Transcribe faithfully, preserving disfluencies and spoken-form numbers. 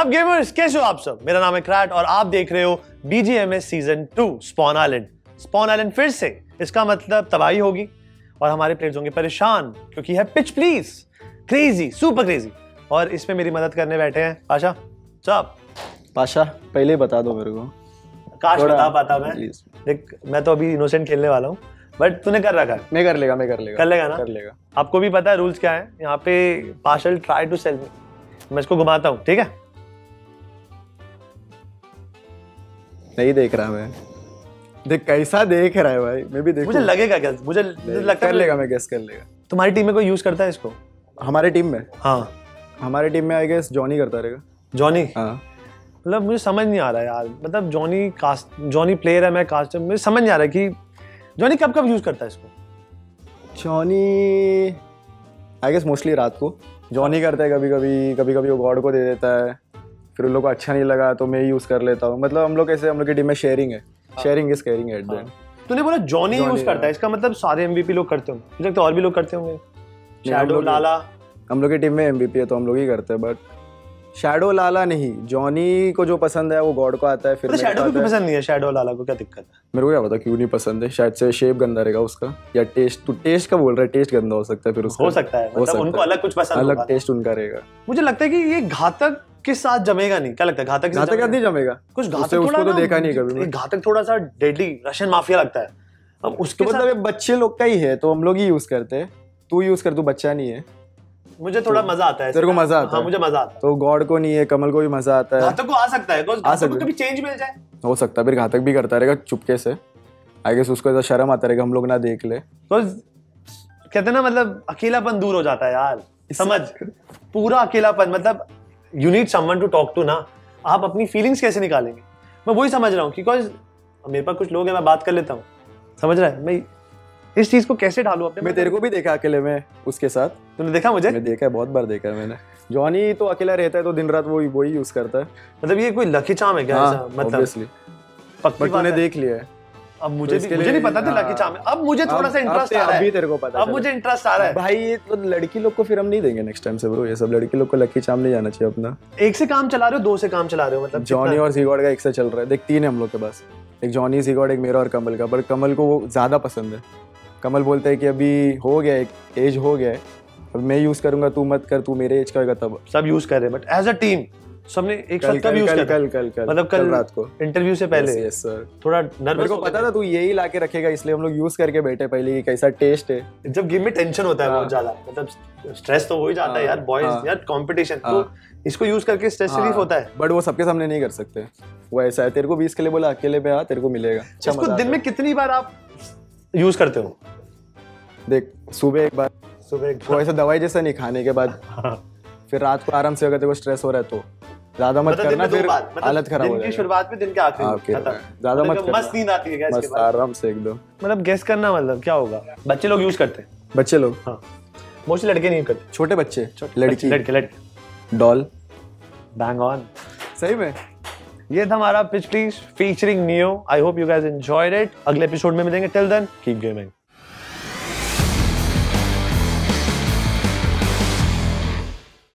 सब गेमर्स कैसे हो आप सब? मेरा नाम है क्राट और आप देख रहे हो BGMS season two spawn island. Spawn island फिर से, इसका मतलब तबाही होगी और हमारे प्लेयर्स होंगे परेशान क्योंकि है pitch please crazy, super crazy. और इसमें मेरी मदद करने बैठे हैं पाशा साहब। पाशा पहले बता दो मेरे को, काश बता पाता मैं। देख मैं तो अभी इनोसेंट खेलने वाला हूँ बट तूने कर रखा है। मैं कर लेगा मैं कर लेगा कर लेगा ना कर लेगा। आपको भी पता है रूल्स क्या है यहाँ पे। पाशल ट्राई टू सेल मी, मैं इसको घुमाता हूँ ठीक है। नहीं देख रहा मैं, देख कैसा देख रहा है भाई। मैं भी देख, मुझे लगेगा क्या, मुझे लगता कर लेगा मैं, गेस कर लेगा। तुम्हारी टीम में कोई यूज करता है इसको? हमारी टीम में, हाँ हमारी टीम में आई गेस जॉनी करता रहेगा। जॉनी? हाँ। मतलब मुझे समझ नहीं आ रहा यार, मतलब जॉनी कास्ट जॉनी प्लेयर है, मैं कास्टर, मुझे समझ नहीं आ रहा कि जॉनी कब कब यूज करता है इसको। जॉनी आई गेस मोस्टली रात को जॉनी करता है, कभी कभी कभी कभी वो गॉड को दे देता है, फिर उन लोग को अच्छा नहीं लगा तो मैं यूज कर लेता हूँ। मतलब हम लोग ऐसे, हम लोग की टीम में शेयरिंग है, sharing is caring at the end. तूने बोला जॉनी यूज करता है, इसका मतलब सारे एमवीपी लोग करते होंगे, लगता है और भी लोग करते होंगे। शैडो लाला हम लोग की टीम में एमवीपी है तो हम लोग ही करते हैं, बट शैडो लाला नहीं, जॉनी को जो पसंद है वो गॉड को आता है। फिर शैडो को पसंद नहीं है, शैडो लाला को क्या दिक्कत है? मेरे को क्या पता क्यों नहीं पसंद है, शायद से शेप गंदा रहेगा उसका या टेस्ट। तू टेस्ट का बोल रहा है, टेस्ट गंदा हो सकता है, फिर उसका हो सकता है, मतलब उनको अलग कुछ पसंद, अलग टेस्ट उनका रहेगा। मुझे लगता है कि ये घातक के साथ जमेगा नहीं, क्या लगता है? घातक घातक नहीं जमेगा, कुछ घातक उसको तो देखा नहीं कभी। घातक थोड़ा सा डेडली रशियन माफिया लगता है हम उसके, मतलब बच्चे लोग का ही है तो हम लोग ही यूज करते हैं। तू यूज कर, तू बच्चा नहीं है। मुझे थोड़ा मजा आता है, तेरे को मजा आता है? हाँ, मुझे मजा आता है। तो गॉड को नहीं है, कमल को भी मजा आता है। घातक को आ सकता है, आ सकता है, कभी चेंज मिल जाए हो सकता है। फिर घातक भी करता रहेगा चुपके से, आई गेस उसको ऐसा शर्म आता रहेगा हम लोग ना देख ले तो। कहते हैं ना मतलब अकेलापन दूर हो जाता है यार, समझ पूरा अकेलापन, मतलब you need someone to talk to ना। आप अपनी फीलिंग्स कैसे निकालेंगे, मैं वही समझ रहा हूँ कि मेरे पास कुछ लोग हैं मैं बात कर लेता हूँ, समझ रहा है मैं इस चीज को कैसे ढालूं अपने। मैं तेरे को भी देखा अकेले में उसके साथ। तूने देखा मुझे? मैं देखा है, बहुत बार देखा है मैंने। जॉनी तो अकेला रहता है तो दिन रात वो वही यूज करता है। मतलब ये कोई लखीचाम है क्या? हाँ, मतलब पक्की बात है, देख लिया है। अब मुझे तो भी, मुझे नहीं पता था लखीचाम है, अब मुझे थोड़ा सा इंटरेस्ट आ रहा है। अभी तेरे को पता है, अब मुझे इंटरेस्ट आ रहा है भाई। ये तो लड़की लोग को फिर हम नहीं देंगे नेक्स्ट टाइम से ब्रो, ये सब लड़की लोग को लखीचाम नहीं जाना चाहिए अपना। एक से काम चला रहे हो, दो से काम चला रहे हो, मतलब जॉनी और सीगॉड का एक से चल रहा है। देख तीन है हम लोग के पास, एक जॉनी, सीगॉड, एक मेरा और कमल का। पर कमल को वो ज्यादा पसंद है। कमल बोलते हैं कि अभी हो गया, एक एज हो गया है, अब मैं यूज़ करूंगा, तू मत कर, तू मेरे एज का होगा तब। सब यूज़ कर रहे हैं बट एज अ टीम सबने एक साथ कब यूज़ कर। कल कल कल मतलब कल रात को इंटरव्यू से पहले। यस सर, थोड़ा नर्वस को पता था तू यही लाके रखेगा, इसलिए हम लोग यूज़ करके बैठे पहले कि कैसा टेस्ट है। जब गेम में टेंशन होता है बहुत ज़्यादा, मतलब स्ट्रेस तो हो ही जाता है यार बॉयज, यार कंपटीशन, तो इसको यूज़ करके स्ट्रेस रिलीफ होता है। बट वो सबके सामने नहीं कर सकते, वो ऐसा है। तेरे को भी इसके लिए बोला अकेले पे आ, तेरे को मिलेगा। इसको दिन में कितनी बार आप यूज करते हो? देख सुबह एक बार, सुबह तो ऐसा दवाई जैसा नहीं खाने के बाद। फिर रात को आराम से, अगर तेरे को स्ट्रेस हो रहा है तो ज्यादा मत करना, फिर हालत खराब हो जाएगी। दिन की शुरुआत में दिन के आखिर में ज्यादा मत करना, मस्त नींद आती है गाइस के बाद, आराम से एकदम। मतलब गेस करना, मतलब क्या होगा? बच्चे लोग यूज करते हैं, बच्चे लोग, हाँ मोस्टली लड़के नहीं करते, छोटे बच्चे, लड़की लड़के लड़के डॉल बैंग ऑन। सही में ये था हमारा pitch please featuring Neo. I hope you guys enjoyed it. अगले एपिसोड में मिलेंगे, टिल देन कीप गेमिंग।